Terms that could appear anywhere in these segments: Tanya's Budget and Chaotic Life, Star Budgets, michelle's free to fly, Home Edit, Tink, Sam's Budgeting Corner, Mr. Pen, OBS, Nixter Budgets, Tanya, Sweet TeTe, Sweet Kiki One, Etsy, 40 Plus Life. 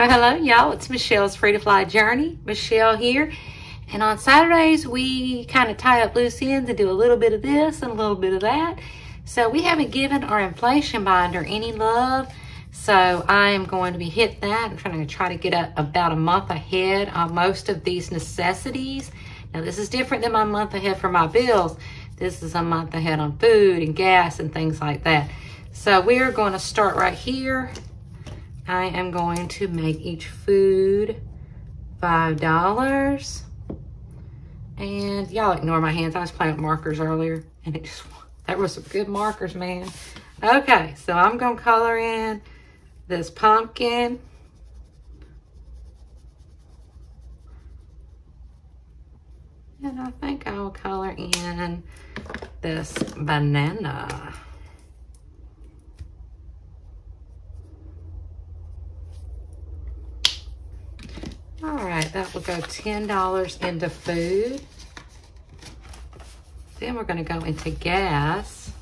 Well, hello y'all, it's Michelle's Free to Fly Journey. Michelle here, and on Saturdays we kind of tie up loose ends and do a little bit of this and a little bit of that. So we haven't given our inflation binder any love, so I am going to be hitting that. I'm trying to try to get up about a month ahead on most of these necessities. Now this is different than my month ahead for my bills. This is a month ahead on food and gas and things like that. So we are going to start right here. I am going to make each food $5. And y'all ignore my hands. I was playing with markers earlier and it just, that was some good markers, man. Okay, so I'm gonna color in this pumpkin. And I think I'll color in this banana. All right, that will go $10 into food. Then we're going to go into gas.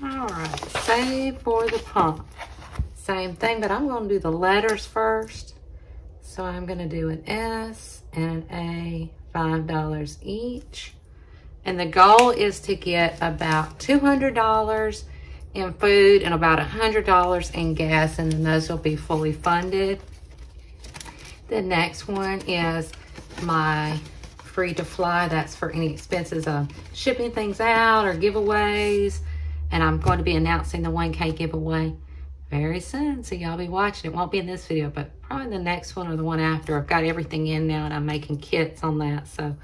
All right, save for the pump. Same thing, but I'm going to do the letters first. So I'm going to do an S and an A, $5 each. And the goal is to get about $200 in food and about $100 in gas, and then those will be fully funded. The next one is my free to fly. That's for any expenses of shipping things out or giveaways. And I'm going to be announcing the 1K giveaway very soon, so y'all be watching. It won't be in this video, but probably the next one or the one after. I've got everything in now, and I'm making kits on that, so...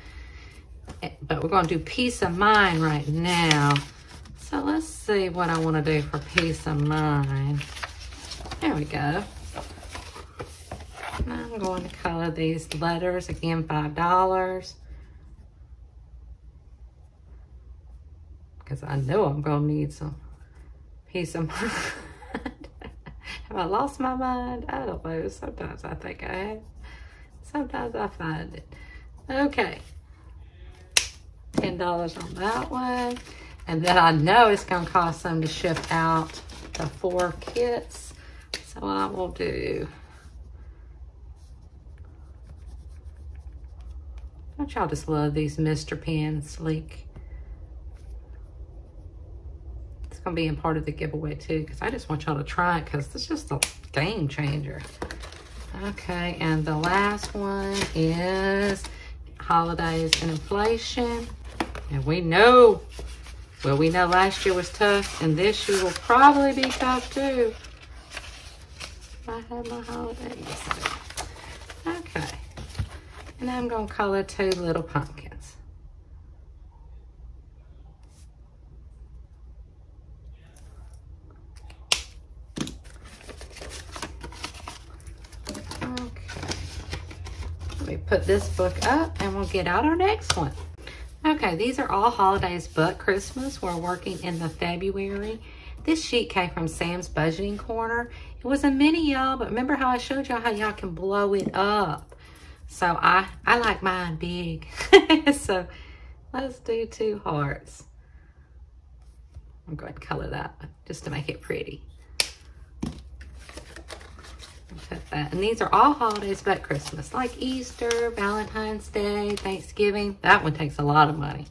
But we're going to do peace of mind right now. So let's see what I want to do for peace of mind. There we go. And I'm going to color these letters again, $5. Because I know I'm going to need some peace of mind. Have I lost my mind? I don't know. Sometimes I think I have. Sometimes I find it. Okay. $10 on that one, and then I know it's gonna cost them to ship out the 4 kits, so I will do, don't y'all just love these Mr. Pen sleek? It's gonna be in part of the giveaway too, because I just want y'all to try it, because it's just a game changer. Okay, and the last one is holidays and inflation. And we know, well, we know last year was tough, and this year will probably be tough too. I had my holidays. Okay. And I'm going to color 2 little pumpkins. Okay. Let me put this book up, and we'll get out our next one. Okay, these are all holidays but Christmas. We're working in the February. This sheet came from Sam's Budgeting Corner. It was a mini, y'all, but remember how I showed y'all how y'all can blow it up? So I like mine big. So let's do 2 hearts. I'm going to color that one just to make it pretty. Put that. And these are all holidays but Christmas, like Easter, Valentine's Day, Thanksgiving. That one takes a lot of money.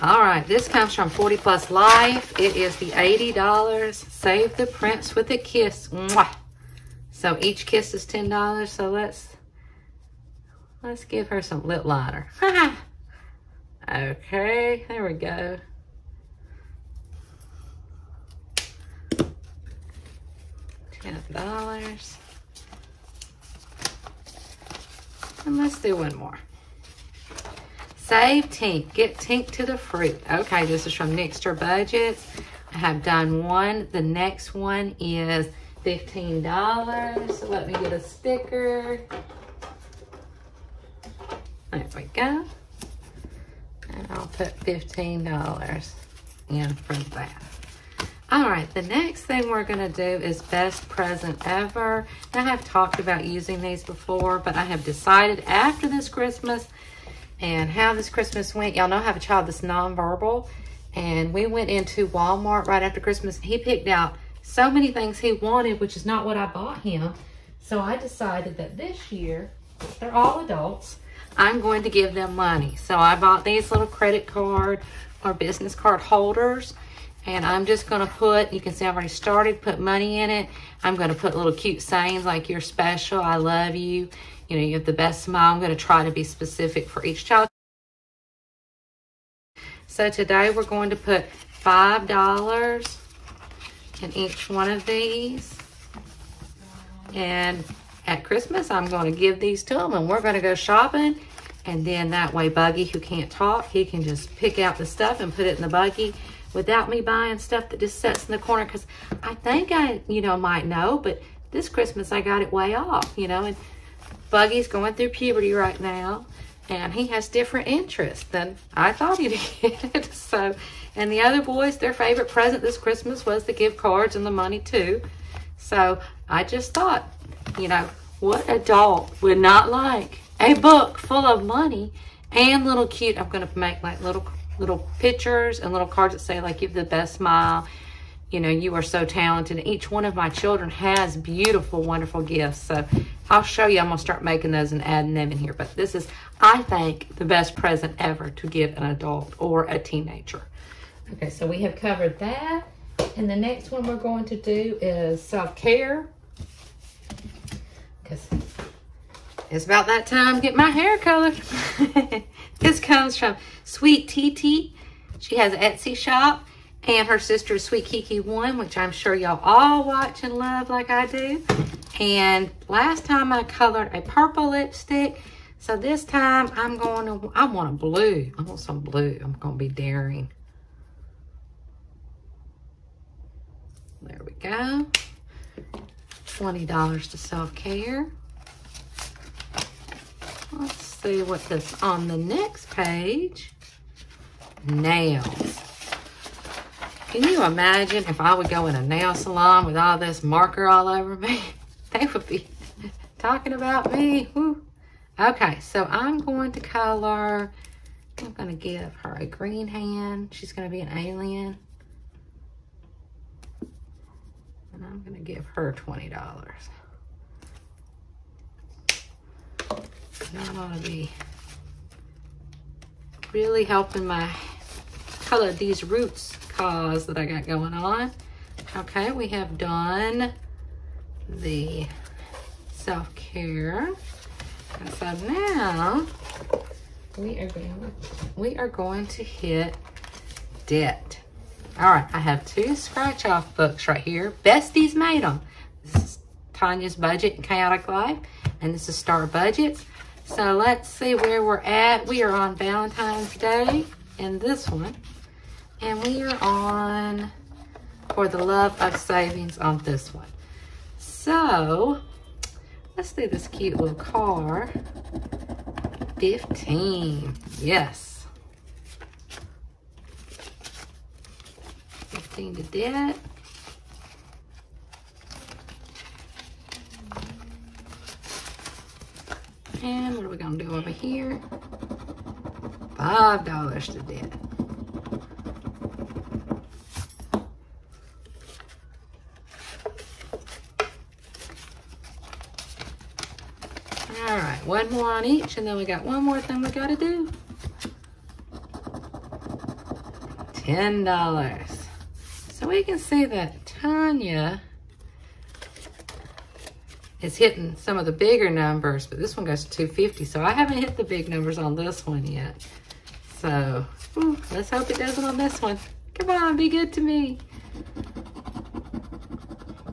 All right, this comes from 40 Plus Life. It is the $80. Save the prince with a kiss. Mwah! So each kiss is $10. So let's give her some lip liner. Okay, there we go. $10. And let's do one more. Save Tink. Get Tink to the fruit. Okay, this is from Nixter Budgets. I have done one. The next one is $15. So let me get a sticker. There we go. And I'll put $15 in for that. All right, the next thing we're going to do is best present ever. I have talked about using these before, but I have decided after this Christmas and how this Christmas went. Y'all know I have a child that's nonverbal, and we went into Walmart right after Christmas. He picked out so many things he wanted, which is not what I bought him. So I decided that this year, they're all adults, I'm going to give them money. So I bought these little credit card or business card holders, and I'm just gonna put, you can see I've already started, put money in it. I'm gonna put little cute sayings like, you're special, I love you, you know, you have the best smile. I'm gonna try to be specific for each child. So today we're going to put $5 in each one of these. And at Christmas, I'm gonna give these to them, and we're gonna go shopping. And then that way Buggy, who can't talk, he can just pick out the stuff and put it in the buggy without me buying stuff that just sits in the corner. Cause I think I, you know, might know, but this Christmas I got it way off, you know, and Buggy's going through puberty right now, and he has different interests than I thought he'd get. So, and the other boys, their favorite present this Christmas was the gift cards and the money too. So I just thought, you know, what adult would not like a book full of money and little cute, I'm gonna make like little pictures and little cards that say like, you have the best smile, you know, you are so talented. And each one of my children has beautiful, wonderful gifts. So I'll show you, I'm gonna start making those and adding them in here. But this is, I think, the best present ever to give an adult or a teenager. Okay, so we have covered that. And the next one we're going to do is self-care. Because it's about that time to get my hair colored. This comes from Sweet TeTe. She has an Etsy shop, and her sister Sweet Kiki One, which I'm sure y'all all watch and love like I do. And last time I colored a purple lipstick, so this time I want a blue. I want some blue. I'm gonna be daring. There we go. $20 to self-care. Let's see what is on the next page. Nails. Can you imagine if I would go in a nail salon with all this marker all over me? They would be talking about me. Woo. Okay, so I'm going to color, I'm going to give her a green hand. She's going to be an alien. And I'm going to give her $20. And I'm going to be really helping my color these roots cause that I got going on. Okay, we have done the self-care. And so now we are going to hit debt. All right, I have two scratch-off books right here. Besties made them. This is Tanya's Budget and Chaotic Life, and this is Star Budgets. So let's see where we're at. We are on Valentine's Day in this one, and we are on For the Love of Savings on this one. So let's do this cute little car. 15, yes. 15 to debt. And what are we gonna do over here? $5 to debt. All right, one more on each, and then we got one more thing we gotta do. $10. So we can see that Tanya is hitting some of the bigger numbers, but this one goes to $250. So I haven't hit the big numbers on this one yet. So let's hope it doesn't on this one. Come on, be good to me.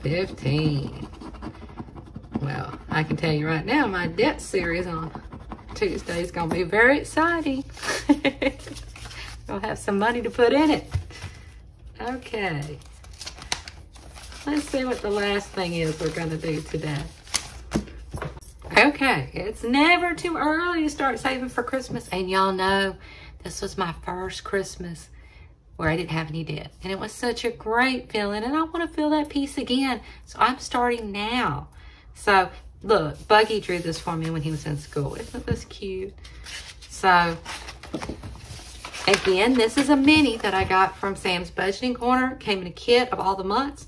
15. Well, I can tell you right now, my debt series on Tuesday is gonna be very exciting. I'll have some money to put in it. Okay, let's see what the last thing is we're gonna do today. Okay, it's never too early to start saving for Christmas, and y'all know this was my first Christmas where I didn't have any debt, and it was such a great feeling, and I want to feel that peace again, so I'm starting now. So look, Buggy drew this for me when he was in school. Isn't this cute? So again, this is a mini that I got from Sam's Budgeting Corner. Came in a kit of all the months.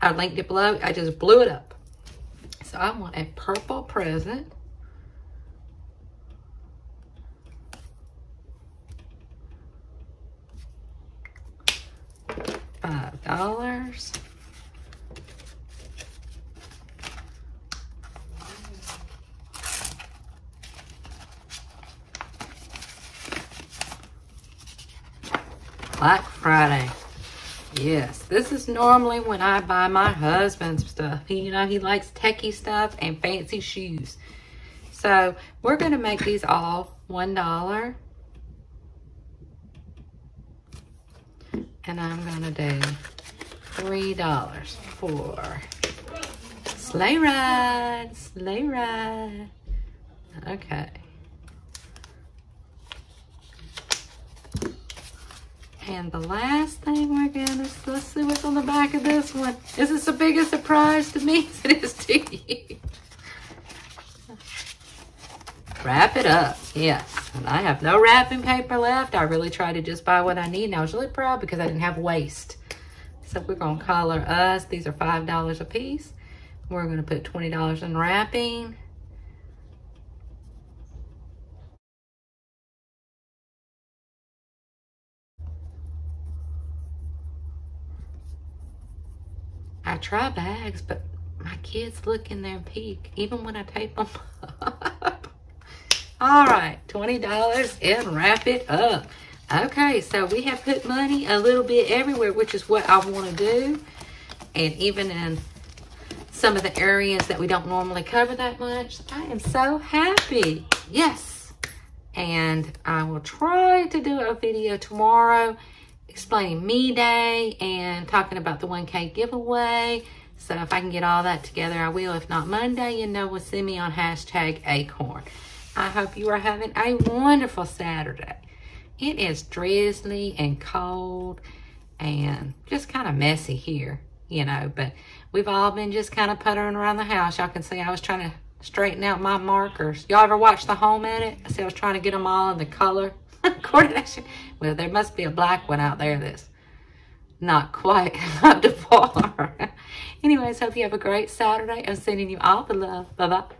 I linked it below. I just blew it up. So I want a purple present. $5. Black Friday. Yes, this is normally when I buy my husband stuff. He likes techie stuff and fancy shoes. So we're going to make these all $1. And I'm going to do $3 for sleigh ride, sleigh ride. Okay. And the last thing we're gonna, let's see what's on the back of this one. This is the biggest surprise to me as it is to you. Wrap it up, yes. And I have no wrapping paper left. I really tried to just buy what I need, and I was really proud because I didn't have waste. So we're gonna color us. These are $5 a piece. We're gonna put $20 in wrapping. I try bags, but my kids look in there and peek, even when I tape them up. All right, $20 and wrap it up. Okay, so we have put money a little bit everywhere, which is what I want to do. And even in some of the areas that we don't normally cover that much, I am so happy. Yes. And I will try to do a video tomorrow explaining me day and talking about the 1K giveaway. So if I can get all that together, I will. If not Monday, you know, will send me on #acorn. I hope you are having a wonderful Saturday. It is drizzly and cold and just kind of messy here, you know, but we've all been just kind of puttering around the house. Y'all can see I was trying to straighten out my markers. Y'all ever watch the Home Edit? I see I was trying to get them all in the color coordination. Well, there must be a black one out there that's not quite up to par. Anyways, hope you have a great Saturday. I'm sending you all the love. Bye-bye.